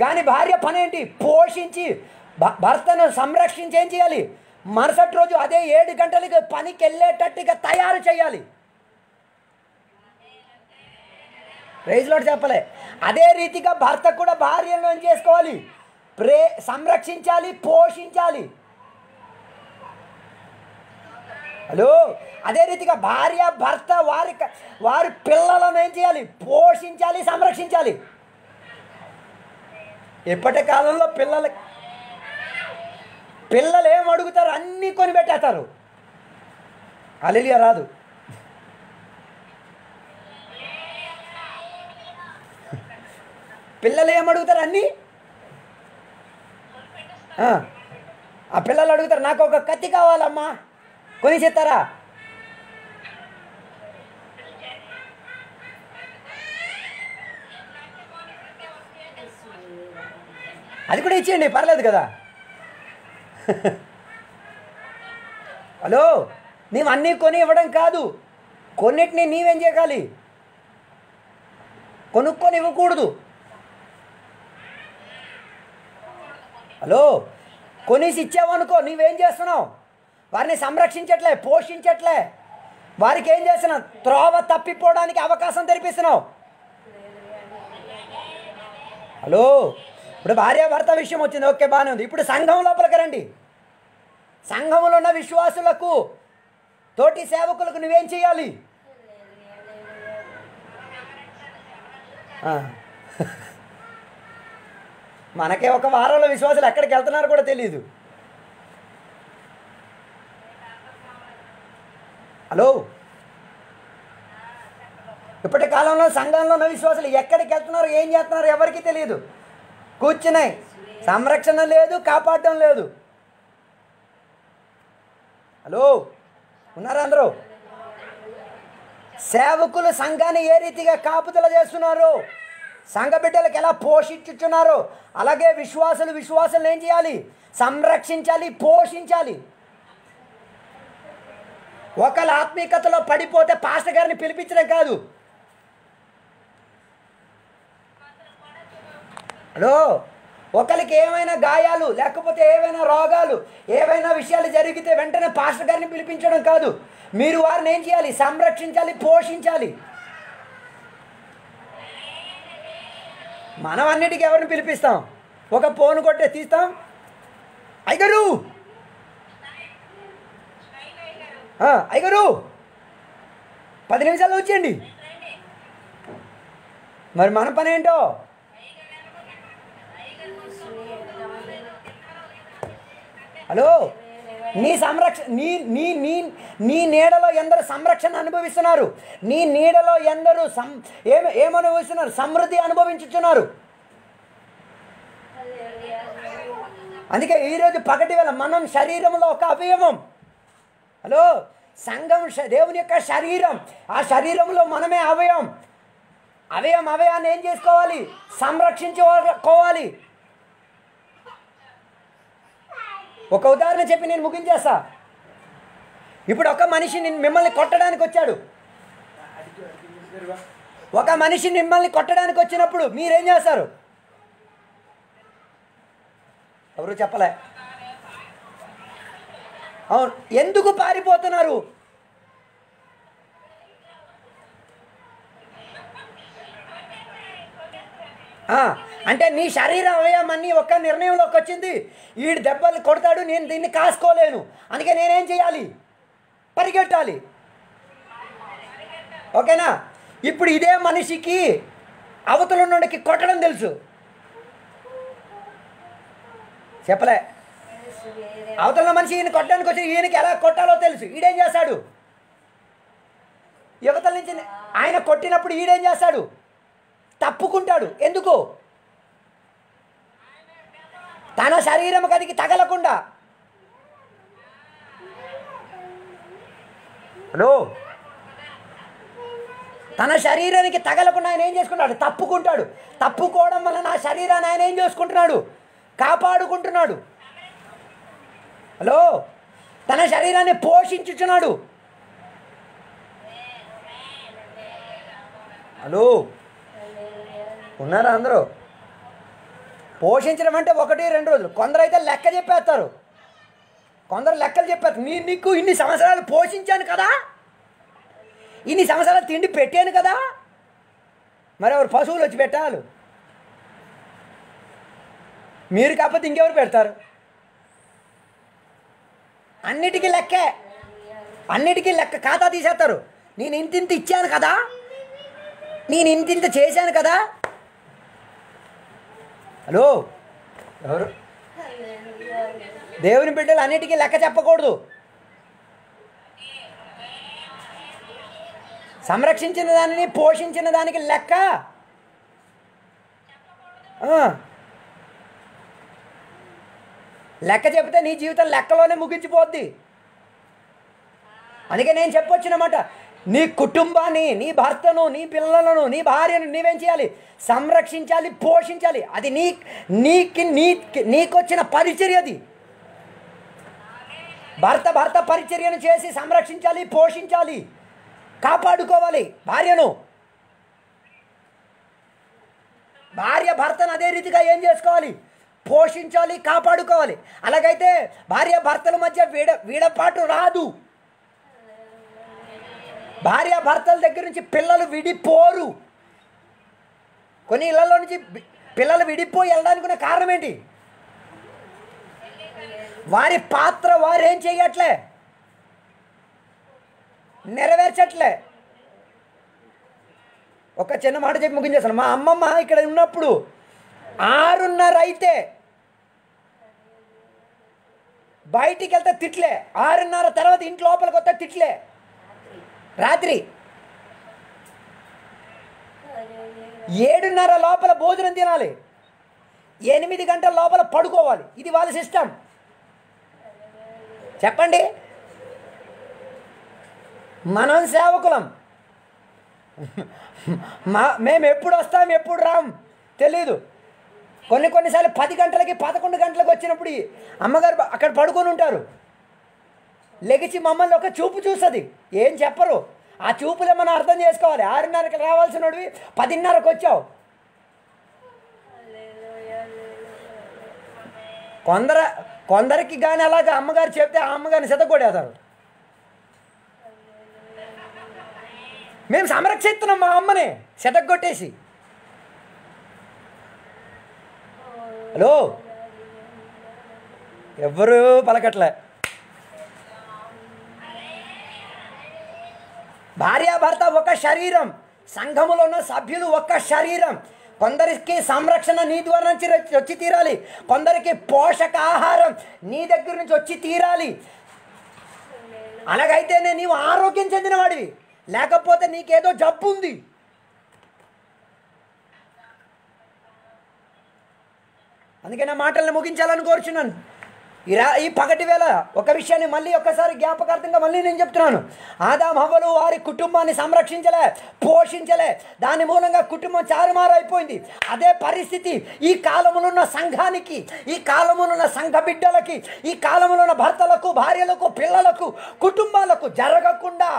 కానీ భార్య పనేంటి? పోషించి భర్తను సంరక్షించి ఏం చేయాలి? మరుసటి రోజు అదే 7 గంటలకు పనికి వెళ్ళేటట్టుగా తయారు చేయాలి. ప్రైజ్ లార్డ్ చెప్పలే. అదే రీతిగా భర్త కూడా భార్యను ఏం చేసుకోవాలి? సంరక్షించాలి, పోషించాలి. హలో, అదే రీతిగా భార్య భర్త వారి పిల్లలను ఏం చేయాలి? పోషించాలి, సంరక్షించాలి. ఇప్పటి కాలంలో పిల్లలు ఏం అడుగుతారు, అన్నీ కొని పెట్టేస్తారు. హల్లెలూయా రాదు. పిల్లలు ఏం అడుగుతారు, అన్నీ ఆ పిల్లలు అడుగుతారు. నాకు ఒక కత్తి కావాలమ్మా, కొనిచేస్తారా? అది కూడా ఇచ్చేయండి, పర్లేదు కదా. హలో నీవు అన్నీ కొని ఇవ్వడం కాదు, కొన్నిటిని నీవేం చేయాలి? కొనుక్కొని ఇవ్వకూడదు. హలో కొనేసి ఇచ్చావనుకో, నీవేం చేస్తున్నావు? వారిని సంరక్షించట్లే, పోషించట్లే. వారికి ఏం చేస్తున్నావు? త్రోవ తప్పిపోవడానికి అవకాశం తెరిపిస్తున్నావు. హలో ఇప్పుడు భార్యాభర్త విషయం వచ్చింది, ఓకే బాగానే ఉంది. ఇప్పుడు సంఘం లోపలికి రండి. సంఘంలో ఉన్న విశ్వాసులకు, తోటి సేవకులకు నువ్వేం చేయాలి? మనకే ఒక వారంలో విశ్వాసులు ఎక్కడికి వెళ్తున్నారో కూడా తెలియదు. హలో ఇప్పటి కాలంలో సంఘంలో ఉన్న విశ్వాసులు ఎక్కడికి వెళ్తున్నారు, ఏం చేస్తున్నారు ఎవరికి తెలియదు. కూర్చున్నాయి, సంరక్షణ లేదు, కాపాడడం లేదు. హలో ఉన్నారా అందరూ? సేవకులు సంఘాన్ని ఏ రీతిగా కాపుదల చేస్తున్నారు, సంఘ బిడ్డలకు ఎలా పోషించుతున్నారు, అలాగే విశ్వాసులు ఏం చేయాలి? సంరక్షించాలి, పోషించాలి. ఒకళ్ళ ఆత్మీయతలో పడిపోతే పాస్టర్ గారిని పిలిపించడం కాదు. హలో ఒకరికి ఏమైనా గాయాలు, లేకపోతే ఏవైనా రోగాలు, ఏవైనా విషయాలు జరిగితే వెంటనే పాస్టర్ గారిని పిలిపించడం కాదు. మీరు వారిని ఏం చేయాలి? సంరక్షించాలి, పోషించాలి. మనం అన్నిటికీ ఎవరిని పిలిపిస్తాం? ఒక ఫోన్ కొట్టే తీస్తాం, అయ్యగారు అయ్యగారు 10 నిమిషాల్లో వచ్చేయండి. మరి మన పని ఏంటో? హలో నీ నీడలో ఎందరు సంరక్షణ అనుభవిస్తున్నారు? నీ నీడలో ఎందరు ఏమనుభవిస్తున్నారు? సమృద్ధి అనుభవించుతున్నారు. అందుకే ఈరోజు పగటి వేళ మనం శరీరంలో ఒక అవయవం. హలో సంఘం దేవుని యొక్క శరీరం. ఆ శరీరంలో మనమే అవయవం. అవయాన్ని ఏం చేసుకోవాలి? సంరక్షించుకోవాలి. ఒక ఉదాహరణ చెప్పి నేను ముగించేస్తా. ఇప్పుడు ఒక మనిషి మిమ్మల్ని కొట్టడానికి వచ్చాడు. ఒక మనిషి మిమ్మల్ని కొట్టడానికి వచ్చినప్పుడు మీరేం చేస్తారు? ఎవరు చెప్పలే. అవును, ఎందుకు పారిపోతున్నారు? అంటే నీ శరీర అవయం అన్నీ ఒక్క నిర్ణయంలోకి వచ్చింది. వీడి దెబ్బలు కొడతాడు, నేను దీన్ని కాసుకోలేను, అందుకే నేనేం చేయాలి? పరిగెట్టాలి. ఓకేనా? ఇప్పుడు ఇదే మనిషికి అవతల ఉన్నోడికి కొట్టడం తెలుసు. చెప్పలే. అవతల మనిషి ఈయన కొట్టడానికి వచ్చి ఈయనకి ఎలా కొట్టాలో తెలుసు. ఈడేం చేస్తాడు? యువతల నుంచి ఆయన కొట్టినప్పుడు ఈడేం చేస్తాడు? తప్పుకుంటాడు. ఎందుకు? తన శరీరం కదికి తగలకుండా. హలో తన శరీరానికి తగలకుండా ఆయన ఏం చేసుకుంటాడు? తప్పుకుంటాడు. తప్పుకోవడం వల్ల నా శరీరాన్ని ఆయన ఏం చేసుకుంటున్నాడు? కాపాడుకుంటున్నాడు. హలో తన శరీరాన్ని పోషించుచున్నాడు. హలో ఉన్నారా అందరూ? పోషించడం అంటే 1-2 రోజులు. కొందరు అయితే లెక్క చెప్పేస్తారు. కొందరు లెక్కలు చెప్పేస్తారు. నీకు ఇన్ని సంవత్సరాలు పోషించాను కదా, ఇన్ని సంవత్సరాలు తిండి పెట్టాను కదా, మరి ఎవరు పశువులు వచ్చి పెట్టాలి? మీరు కాకపోతే ఇంకెవరు పెడతారు? అన్నిటికీ లెక్కే, అన్నిటికీ లెక్క ఖాతా తీసేస్తారు. నేను ఇంత ఇచ్చాను కదా, నేను ఇంత చేశాను కదా. హలో ఎవరు? దేవుని బిడ్డలు అన్నిటికీ లెక్క చెప్పకూడదు. సంరక్షించిన దానిని, పోషించిన దానికి లెక్క. లెక్క చెప్తే నీ జీవితం లెక్కలోనే ముగించిపోద్ది. అందుకే నేను చెప్పొచ్చినమాట, నీ కుటుంబాన్ని, నీ భర్తను, నీ పిల్లలను, నీ భార్యను నీవేం చేయాలి? సంరక్షించాలి, పోషించాలి. అది నీకొచ్చిన పరిచర్య. అది భర్త భర్త పరిచర్యను చేసి సంరక్షించాలి, పోషించాలి, కాపాడుకోవాలి భార్యను. భార్య భర్తను అదే రీతిగా ఏం చేసుకోవాలి? పోషించాలి, కాపాడుకోవాలి. అలాగైతే భార్య భర్తల మధ్య విడపాటు రాదు. భార్య భర్తల దగ్గర నుంచి పిల్లలు విడిపోరు. కొన్ని ఇళ్లలో నుంచి పిల్లలు విడిపోయి వెళ్ళడానికి ఉన్న కారణం ఏంటి? వారి పాత్ర వారేం చేయట్లే, నెరవేర్చట్లే. ఒక చిన్న మాట చెప్పి ముగించేస్తాను. మా అమ్మమ్మ ఇక్కడ ఉన్నప్పుడు 6:30 అయితే బయటికి వెళ్తే తిట్లే, 6:30 తర్వాత ఇంటి లోపలికి వస్తే తిట్లే, రాత్రి 7:30 లోపల భోజనం తినాలి, 8 గంటల లోపల పడుకోవాలి. ఇది వాళ్ళ సిస్టమ్. చెప్పండి, మనం సేవకులం, మేము ఎప్పుడు వస్తాం ఎప్పుడు రాం తెలీదు. కొన్నిసార్లు 10 గంటలకి 11 గంటలకు వచ్చినప్పుడు అమ్మగారు అక్కడ పడుకొని ఉంటారు. లెగిచి మమ్మల్ని ఒక చూపు చూస్తుంది, ఏం చెప్పరు. ఆ చూపులే మనం అర్థం చేసుకోవాలి. 6:30కి రావాల్సినవి 10:30కి వచ్చావు. కొందరికి కానీ అలాగ అమ్మగారు చెప్తే ఆ అమ్మగారిని సితకొడేస్తారు. మేము సంరక్షిస్తున్నాం మా అమ్మని సితగొట్టేసి. హలో, ఎవరు పలకట్లే. భార్యాభర్త ఒక శరీరం, సంఘములో ఉన్న సభ్యులు ఒక శరీరం. కొందరికి సంరక్షణ నీ ద్వారా నుంచి వచ్చి తీరాలి, కొందరికి పోషకాహారం నీ దగ్గర నుంచి వచ్చి తీరాలి. అలాగైతేనే నీవు ఆరోగ్యం చెందినవాడివి, లేకపోతే నీకేదో జబ్బు ఉంది. అందుకే నా మాటలను ముగించాలని కోరుచున్నాను. ఈ పగటి వేళ ఒక విషయాన్ని మళ్ళీ ఒక్కసారి జ్ఞాపకార్థంగా మళ్ళీ నేను చెప్తున్నాను. ఆదాము హవ్వలు వారి కుటుంబాన్ని సంరక్షించలే, పోషించలే. దాని మూలంగా కుటుంబం చారుమారైపోయింది. అదే పరిస్థితి ఈ కాలంలో ఉన్న సంఘానికి, ఈ కాలంలో ఉన్న సంఘ బిడ్డలకి, ఈ కాలంలో ఉన్న భర్తలకు, భార్యలకు, పిల్లలకు, కుటుంబాలకు జరగకుండా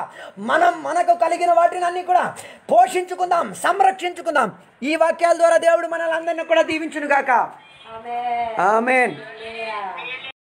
మనకు కలిగిన వాటిని అన్నీ కూడా పోషించుకుందాం, సంరక్షించుకుందాం. ఈ వాక్యాల ద్వారా దేవుడు మనల్ని అందరినీ కూడా దీవించునుగాక. ఆమేన్.